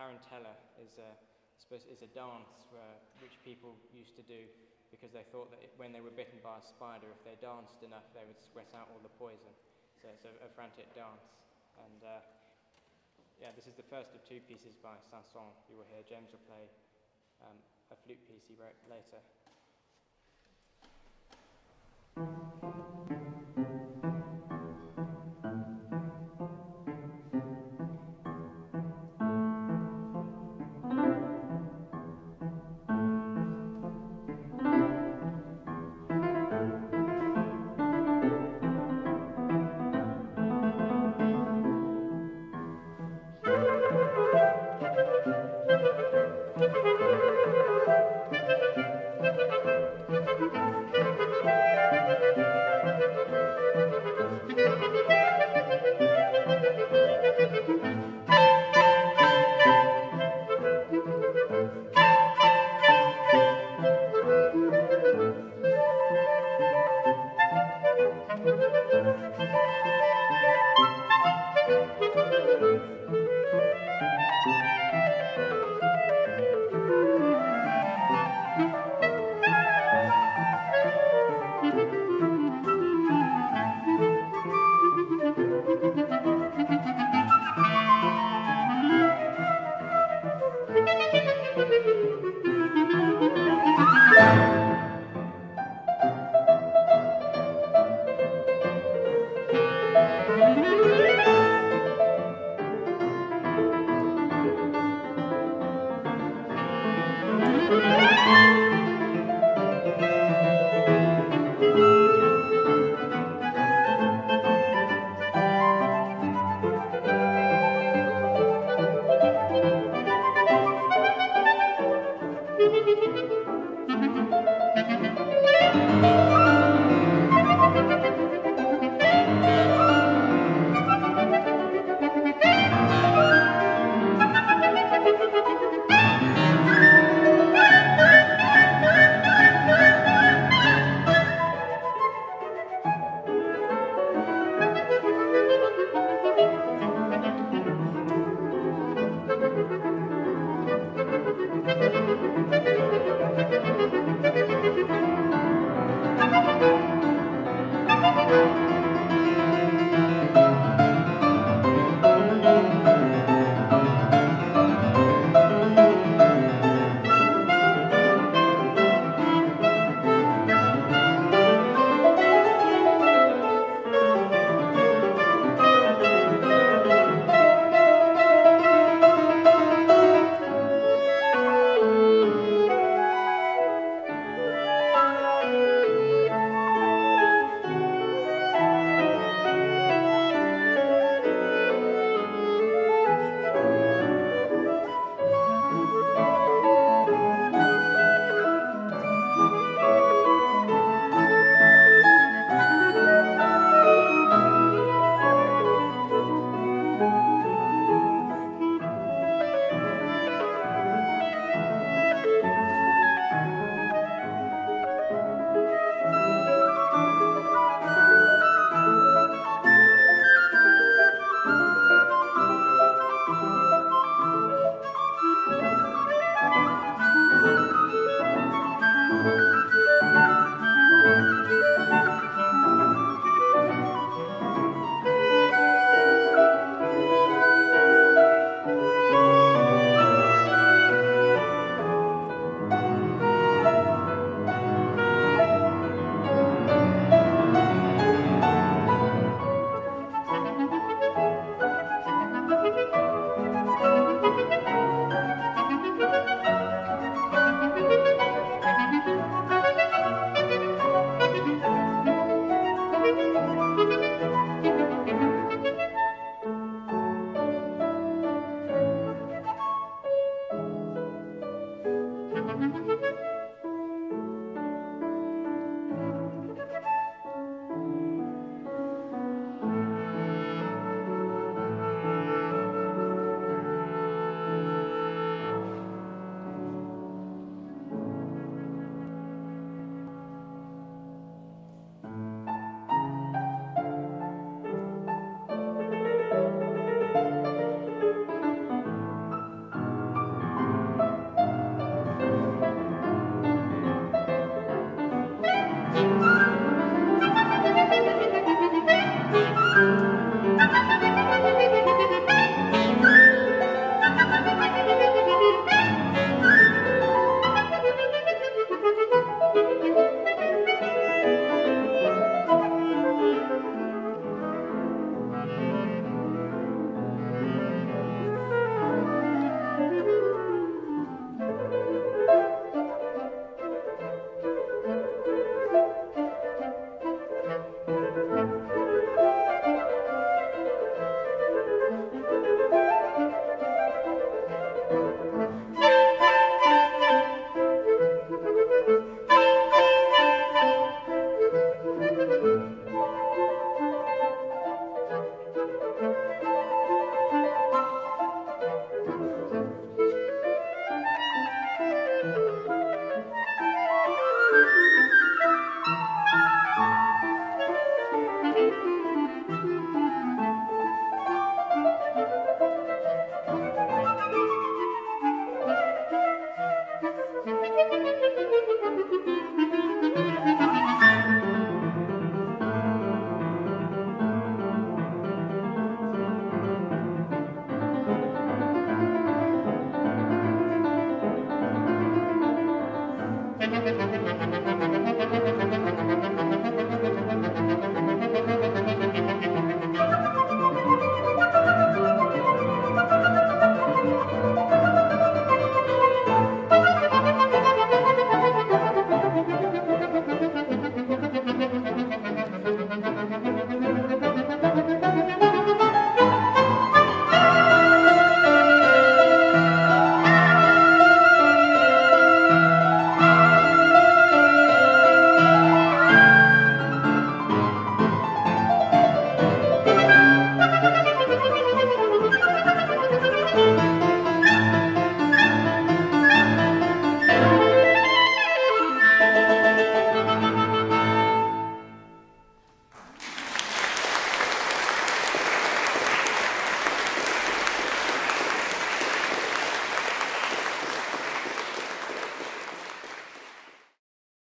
Tarantella is a dance which people used to do because they thought that when they were bitten by a spider, if they danced enough, they would sweat out all the poison. So it's a frantic dance. And yeah, this is the first of two pieces by Saint-Saëns. You will hear James will play a flute piece he wrote later.